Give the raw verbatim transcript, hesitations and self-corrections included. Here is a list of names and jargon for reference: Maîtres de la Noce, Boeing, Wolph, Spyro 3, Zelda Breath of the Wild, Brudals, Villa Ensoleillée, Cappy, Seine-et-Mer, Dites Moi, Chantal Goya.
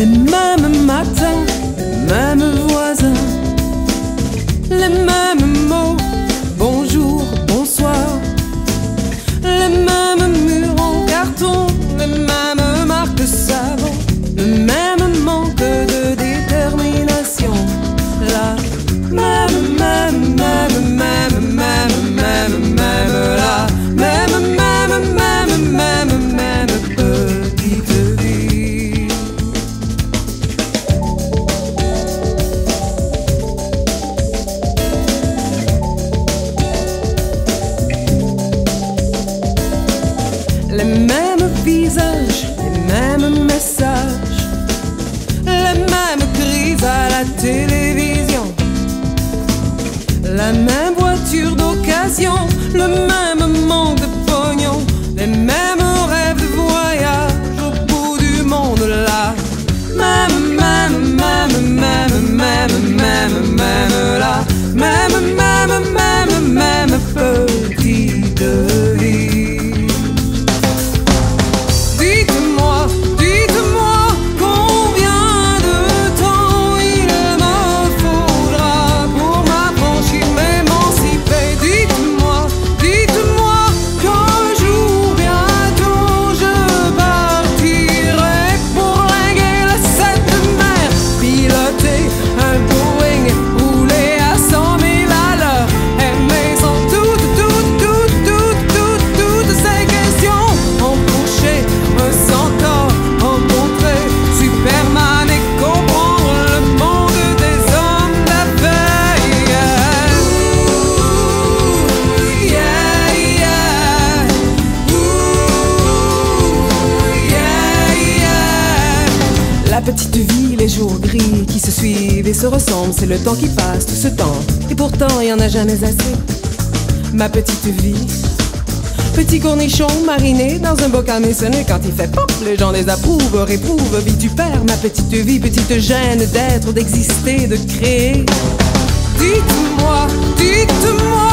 Les mêmes matins, les mêmes voisins, les mêmes mots, bonjour, bonsoir, les mêmes murs en carton, les mêmes marques de savon, le même manque de détermination. La même, même, même, même, même, même, même, la même, même, même, même, même petite vie. Les mêmes visages, les mêmes messages, les mêmes crises à la télévision, la même voiture d'occasion, le même manque de pognon, les mêmes rêves de voyage au bout du monde. Là, même, même, même, même, même, même, même, là, même, même, même, même, petite vie. Dites-moi, dites-moi combien de temps il me faudra pour m'affranchir, m'émanciper. Dites-moi, dites-moi qu'un jour bientôt je partirai pour linguer la Seine-et-Mer, piloter un Boeing, rouler à cent mille à l'heure, aimer sans toutes, toutes, toutes, toutes, toutes, toutes ces questions, empocher un centaure, rencontrer Superman et comprendre le monde des hommes d'affaires. Ouh, yeah, yeah. Ouh, yeah, yeah. La petite vie, les jours gris qui se suivent et se ressemblent, c'est le temps qui passe, tout ce temps, et pourtant il n'y en a jamais assez. Ma petite vie, petit cornichon mariné dans un bocal maisonné, quand il fait pop, les gens les approuvent, réprouvent, vitupèrent ma petite vie, petite gêne d'être, d'exister, de créer. Dites-moi, dites-moi